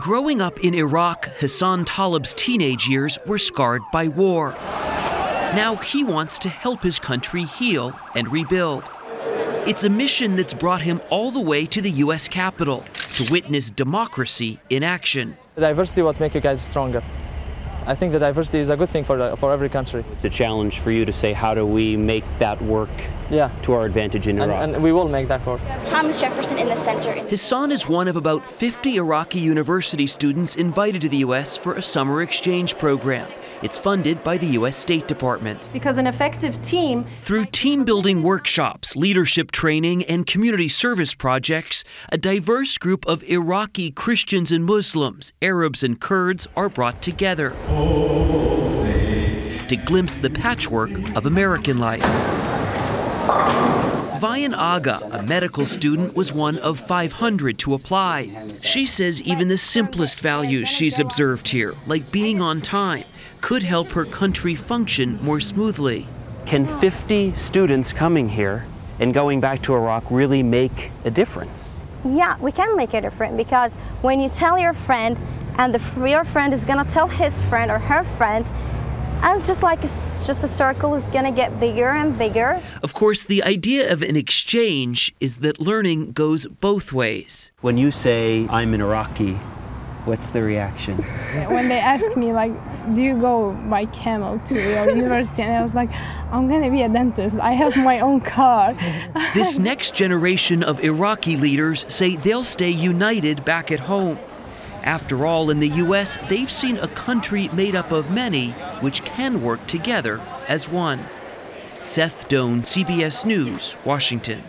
Growing up in Iraq, Hassan Talib's teenage years were scarred by war. Now he wants to help his country heal and rebuild. It's a mission that's brought him all the way to the U.S. Capitol to witness democracy in action. Diversity will make you guys stronger. I think that diversity is a good thing for every country. It's a challenge for you to say, how do we make that work to our advantage in Iraq? And we will make that work. Thomas Jefferson in the center. Hassan is one of about 50 Iraqi university students invited to the U.S. for a summer exchange program. It's funded by the U.S. State Department. Because an effective team... Through team-building workshops, leadership training, and community service projects, a diverse group of Iraqi Christians and Muslims, Arabs and Kurds are brought together to glimpse the patchwork of American life. Vian Aga, a medical student, was one of 500 to apply. She says even the simplest values she's observed here, like being on time, could help her country function more smoothly. Can 50 students coming here and going back to Iraq really make a difference? Yeah, we can make a difference, because when you tell your friend, and your friend is going to tell his friend or her friend, and it's just like a circle is going to get bigger and bigger. Of course, the idea of an exchange is that learning goes both ways. When you say, I'm an Iraqi, what's the reaction? When they asked me, like, do you go by camel to your university? And I was like, I'm going to be a dentist. I have my own car. This next generation of Iraqi leaders say they'll stay united back at home. After all, in the U.S., they've seen a country made up of many which can work together as one. Seth Doane, CBS News, Washington.